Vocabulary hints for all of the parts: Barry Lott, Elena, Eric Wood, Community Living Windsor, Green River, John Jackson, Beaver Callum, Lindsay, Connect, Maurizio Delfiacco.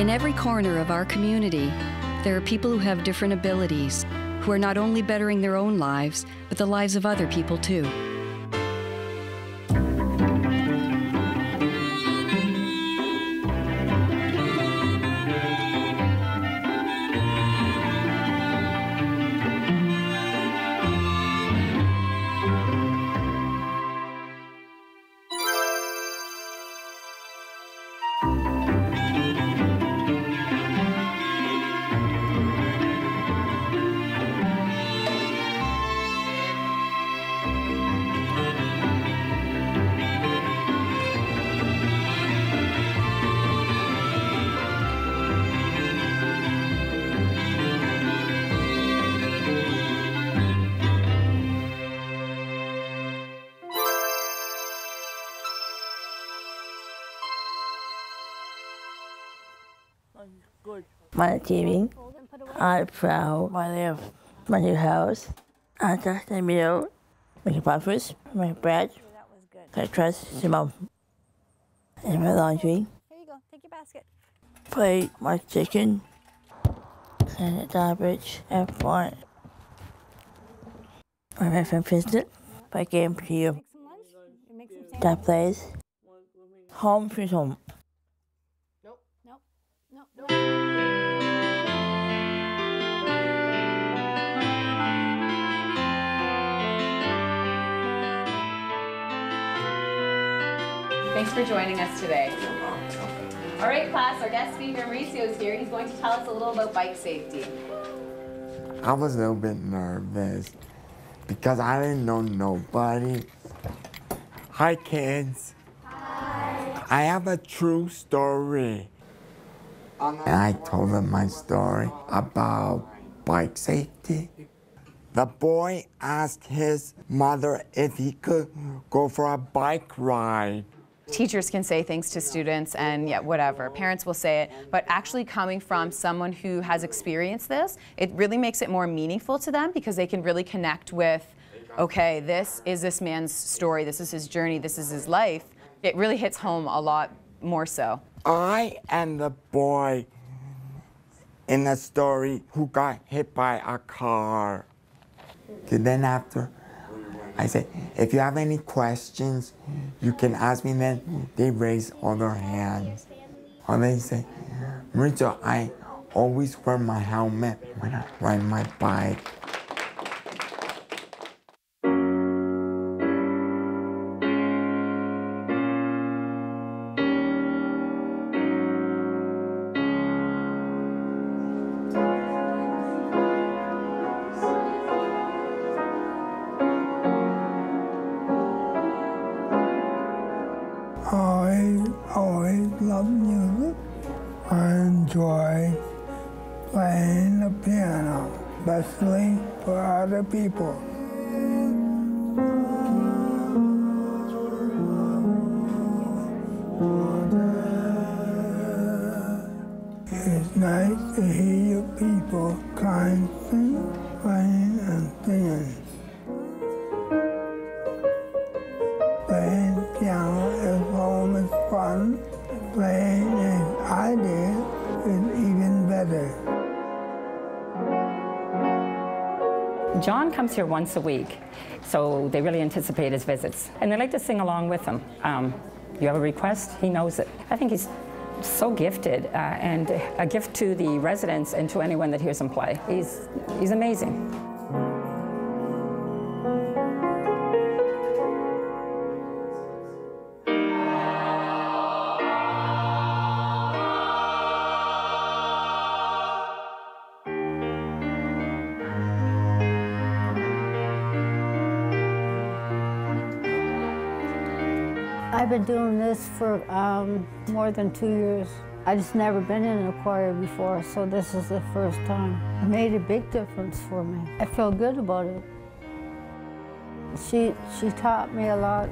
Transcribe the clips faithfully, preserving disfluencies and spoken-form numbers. In every corner of our community, there are people who have different abilities, who are not only bettering their own lives, but the lives of other people too. My T V, I'm proud. I live my new house. I just a meal, make breakfast, make bread, cut dress to mom, and my laundry. Here you go, take your basket. Play my chicken, and the garbage, and fun. I'm my friend visited, play game to you. That place, home to home. Nope. Nope. Nope. Nope. Thanks for joining us today. All right, class, our guest speaker Maurizio is here. He's going to tell us a little about bike safety. I was a little bit nervous because I didn't know nobody. Hi, kids. Hi. I have a true story. And I told them my story about bike safety. The boy asked his mother if he could go for a bike ride. Teachers can say things to students and yeah, whatever. Parents will say it, but actually coming from someone who has experienced this, it really makes it more meaningful to them because they can really connect with, okay, this is this man's story, this is his journey, this is his life. It really hits home a lot more so. I am the boy in the story who got hit by a car. And then after, I said, if you have any questions, you can ask me. And then they raise all their hands. And they say, Maurizio, I always wear my helmet when I ride my bike. I always love music. I enjoy playing the piano, especially for other people. It's nice to hear your people constantly playing and singing. Playing piano is always fun. Playing as I did is even better. John comes here once a week, so they really anticipate his visits. And they like to sing along with him. Um, you have a request? He knows it. I think he's so gifted, uh, and a gift to the residents and to anyone that hears him play. He's, he's amazing. I've been doing this for um, more than two years. I just never been in a choir before, so this is the first time. It made a big difference for me. I feel good about it. She she taught me a lot,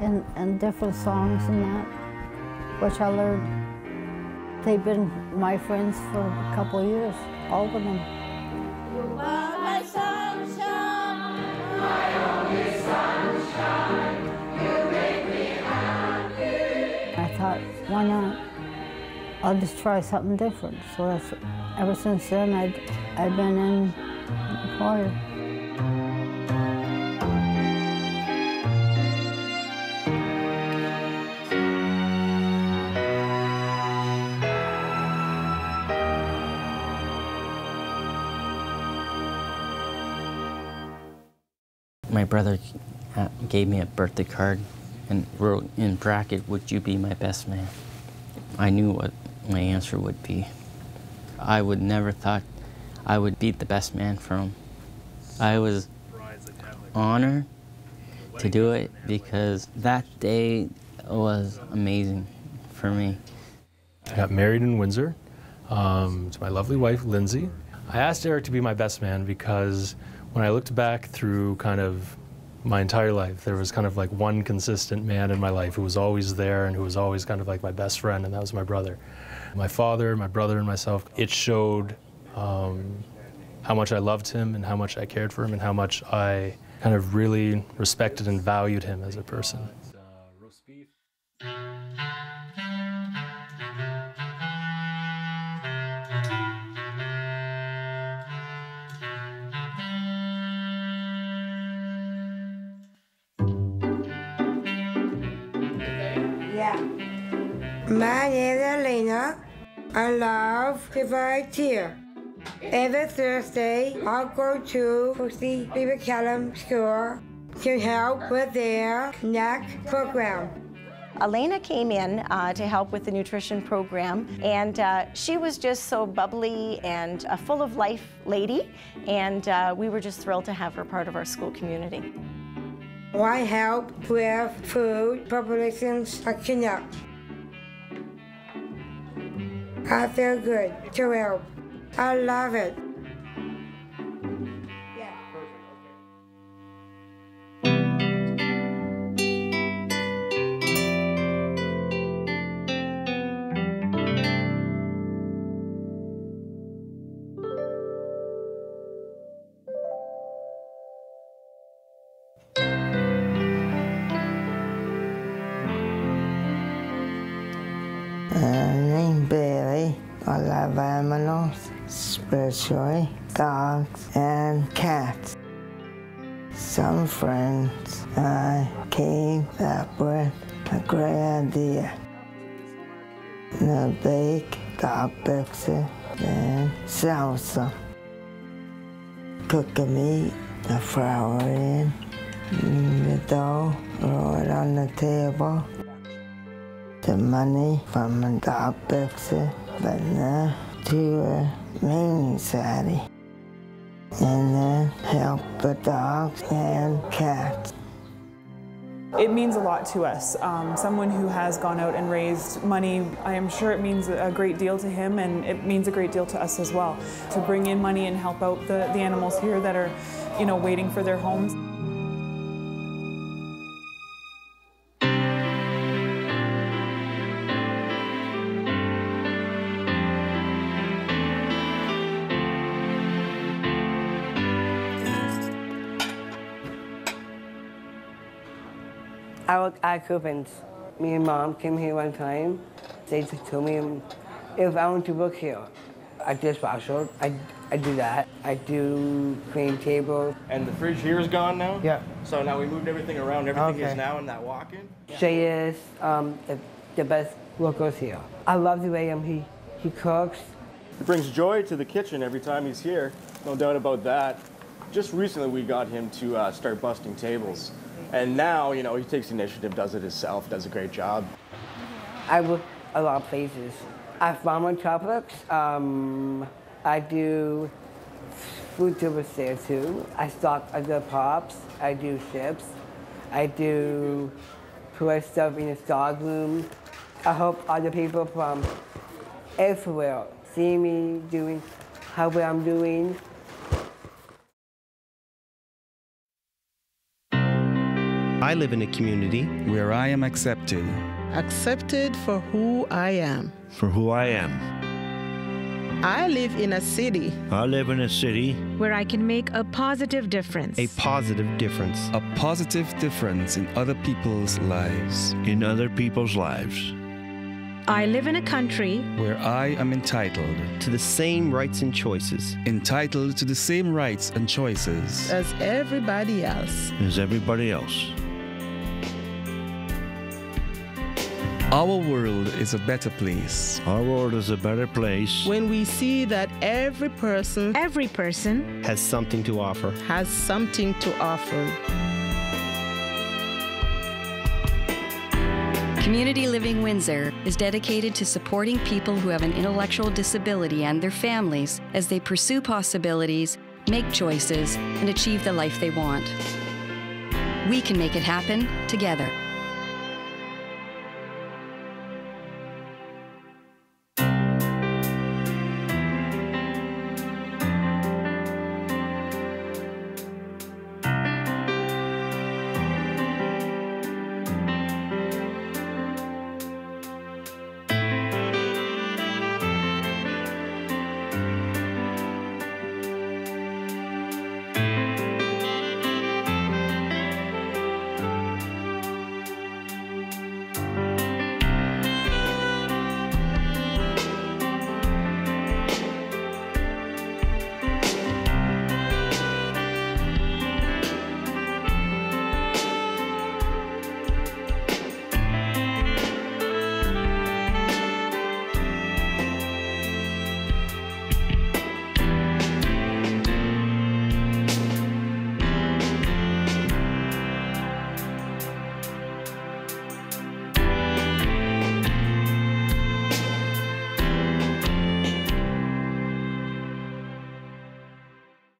and and different songs and that, which I learned. They've been my friends for a couple of years, all of them. You are my sunshine, my only sunshine. I thought, why not? I'll just try something different. So that's, ever since then, I'd, I've been in the choir. My brother gave me a birthday card and wrote in bracket, "Would you be my best man?" I knew what my answer would be. I would never thought I would be the best man for him. I was honored to do it because that day was amazing for me. I got married in Windsor um, to my lovely wife, Lindsay. I asked Eric to be my best man because when I looked back through kind of my entire life, there was kind of like one consistent man in my life who was always there and who was always kind of like my best friend, and that was my brother. My father, my brother, and myself, it showed um, how much I loved him and how much I cared for him and how much I kind of really respected and valued him as a person. My name is Elena. I love to volunteer. Every Thursday, I'll go to the Beaver Callum School to help with their Connect program. Elena came in uh, to help with the nutrition program, and uh, she was just so bubbly and a full of life lady, and uh, we were just thrilled to have her part of our school community. I help with food preparations at Connect. I feel good to help. I love it. Yeah. I'm Barry. I love animals, especially dogs and cats. Some friends I came up with a great idea. Now bake dog pizza and salsa. Cook the meat, the flour in, the dough, roll it on the table. The money from the dog pizza, but now to a mini society, and then help the dogs and cats. It means a lot to us. Um, someone who has gone out and raised money, I am sure it means a great deal to him, and it means a great deal to us as well, to bring in money and help out the, the animals here that are, you know, waiting for their homes. I work at Coopins. Me and Mom came here one time. They just told me if I want to work here. I just washroom. I, I do that. I do clean tables. And the fridge here is gone now? Yeah. So now we moved everything around. Everything okay. Is now in that walk-in? Yeah. She is um, the, the best workers here. I love the way um, he, he cooks. It brings joy to the kitchen every time he's here. No doubt about that. Just recently we got him to uh, start busting tables. And now, you know, he takes initiative, does it himself, does a great job. I work a lot of places. I farm on tropics. Um, I do food service there, too. I stock other pops. I do chips. I do put stuff in the dog room. I hope other people from everywhere see me doing how well I'm doing. I live in a community where I am accepted. Accepted for who I am. For who I am. I live in a city. I live in a city where I can make a positive difference. A positive difference. A positive difference in other people's lives. In other people's lives. I live in a country where I am entitled to the same rights and choices. Entitled to the same rights and choices as everybody else. As everybody else. Our world is a better place. Our world is a better place. When we see that every person, every person has something to offer, has something to offer. Community Living Windsor is dedicated to supporting people who have an intellectual disability and their families as they pursue possibilities, make choices, and achieve the life they want. We can make it happen together.